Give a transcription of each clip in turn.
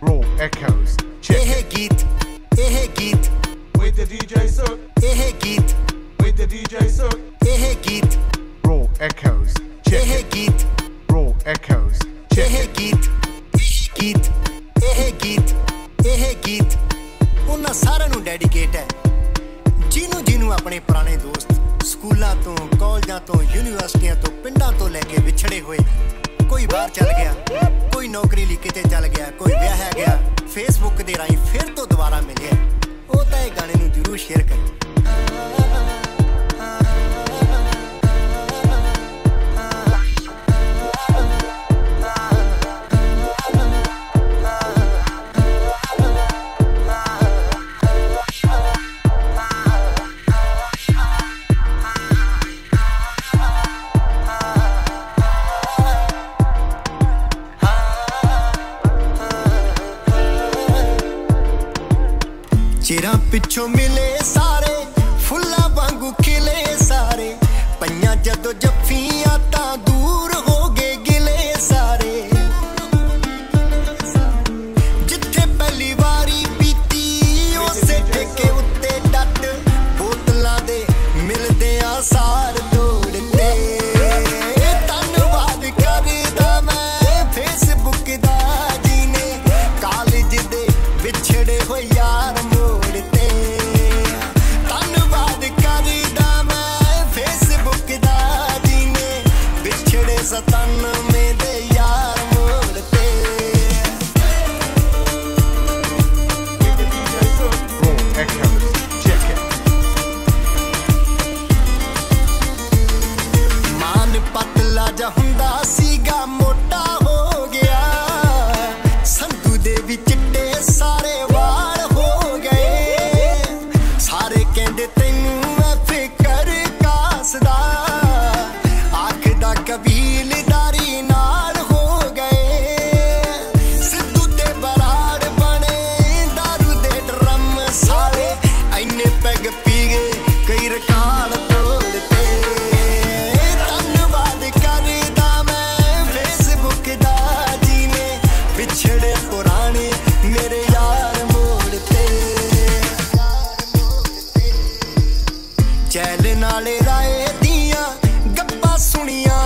Raw Echoes. Check it. With the DJ Sook. With the DJ Sook. Raw Echoes. Check it. Raw Echoes. Check it. उन्हां सारे नूं dedicate है जिन्हों अपने पुराने दोस्त स्कूलों तो कॉलेजों तो यूनिवर्सिटियां तो पिंडों तो लैके विछड़े हुए कोई बाहर चल गया कोई नौकरी लिए किते चल गया कोई विआह गया फेसबुक के राही फिर तो दोबारा मिले वो तो इस गाने नूं जरूर शेयर करो। चिरा पिछों मिले सारे फुला वांगू खिले सारे पइयां जदों जफियां तां दूर हो गए गिले सारे जिथे पहली वारी बीती उसे ठेके उत्ते डट बोतलां दे मिलदे आ सार तोड़ते धन्नवाद करदा मैं फेसबुक दा जीने कालेज दे विछड़े हो यार सतन में दे यार मोड़ते मान पतला जा हुंदा सीगा मोटा हो गया संधू दे वी चिट्टे सारे वाल हो गए सारे कहंदे तैनू मैं फिकर कासदा आखदा कभी चैल नाले राय दिया गप्पा सुनिया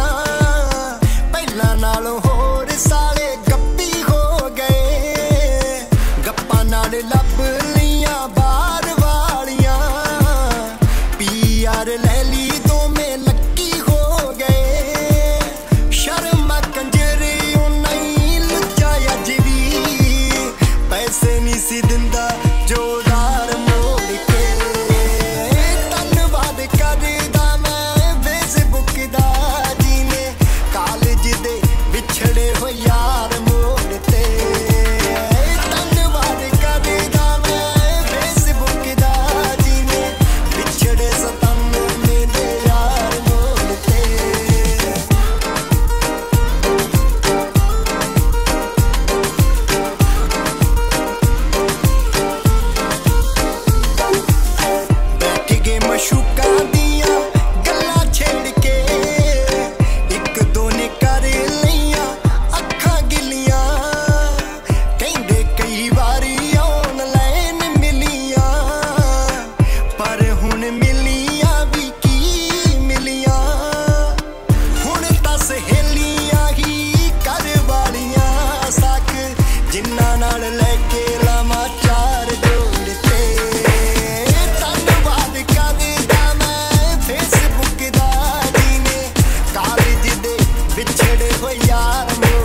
पहला नालों होर साले गप्पी हो गए गप्पा नाल लभ लिया बार वालिया पीआर ले ली तो मैं लक्की हो गए शर्मा कंजरी नहीं लुचा अज भी पैसे नहीं सी दिंदा जोदार यार।